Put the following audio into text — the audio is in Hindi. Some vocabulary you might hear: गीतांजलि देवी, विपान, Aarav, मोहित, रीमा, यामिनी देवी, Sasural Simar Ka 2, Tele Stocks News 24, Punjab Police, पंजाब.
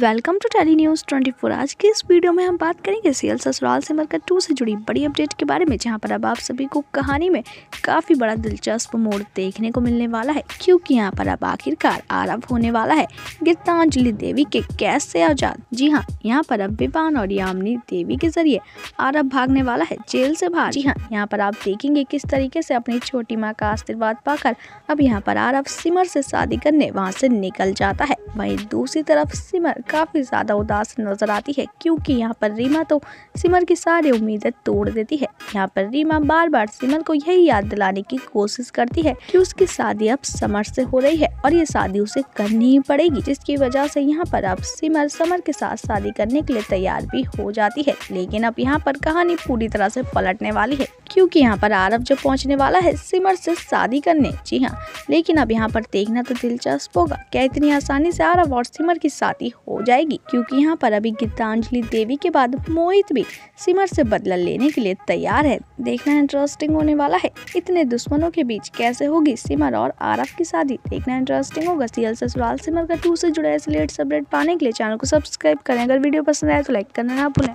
Welcome to tele news 24। आज की इस वीडियो में हम बात करेंगे सीरियल ससुराल सिमर का 2 से जुड़ी बड़ी अपडेट के बारे में, जहां पर अब आप सभी को कहानी में काफ़ी बड़ा दिलचस्प मोड़ देखने को मिलने वाला है, क्योंकि यहां पर अब आखिरकार आरव होने वाला है गीतांजलि देवी के कैद से आजाद। जी हां, यहां पर अब विपान और यामिनी देवी के जरिए आरव भागने वाला है जेल से बाहर। जी हां, यहाँ पर आप देखेंगे किस तरीके से अपनी छोटी माँ का आशीर्वाद पाकर अब यहाँ पर आरव सिमर से शादी करने वहाँ से निकल जाता है। वहीं दूसरी तरफ सिमर काफ़ी ज़्यादा उदास नजर आती है, क्योंकि यहाँ पर रीमा तो सिमर की सारी उम्मीदें तोड़ देती है। यहाँ पर रीमा बार बार सिमर को यही याद दिलाने की कोशिश करती है कि उसकी शादी अब समर से हो रही है और ये शादी उसे करनी ही पड़ेगी, जिसकी वजह से यहाँ पर अब सिमर समर के साथ शादी करने के लिए तैयार भी हो जाती है। लेकिन अब यहाँ पर कहानी पूरी तरह से पलटने वाली है, क्योंकि यहाँ पर आरव जो पहुँचने वाला है सिमर से शादी करने। जी हाँ, लेकिन अब यहाँ पर देखना तो दिलचस्प होगा क्या इतनी आसानी से आरव और सिमर की शादी हो जाएगी, क्योंकि यहाँ पर अभी गीतांजलि देवी के बाद मोहित भी सिमर से बदला लेने के लिए तैयार है। देखना इंटरेस्टिंग होने वाला है, इतने दुश्मनों के बीच कैसे होगी सिमर और आरव की शादी, देखना इंटरेस्टिंग होगा। सीरियल ससुराल सिमर का 2 से जुड़े ऐसे लेटेस्ट अपडेट पाने के लिए चैनल को सब्सक्राइब करें। अगर वीडियो पसंद आए तो लाइक करना ना भूलें।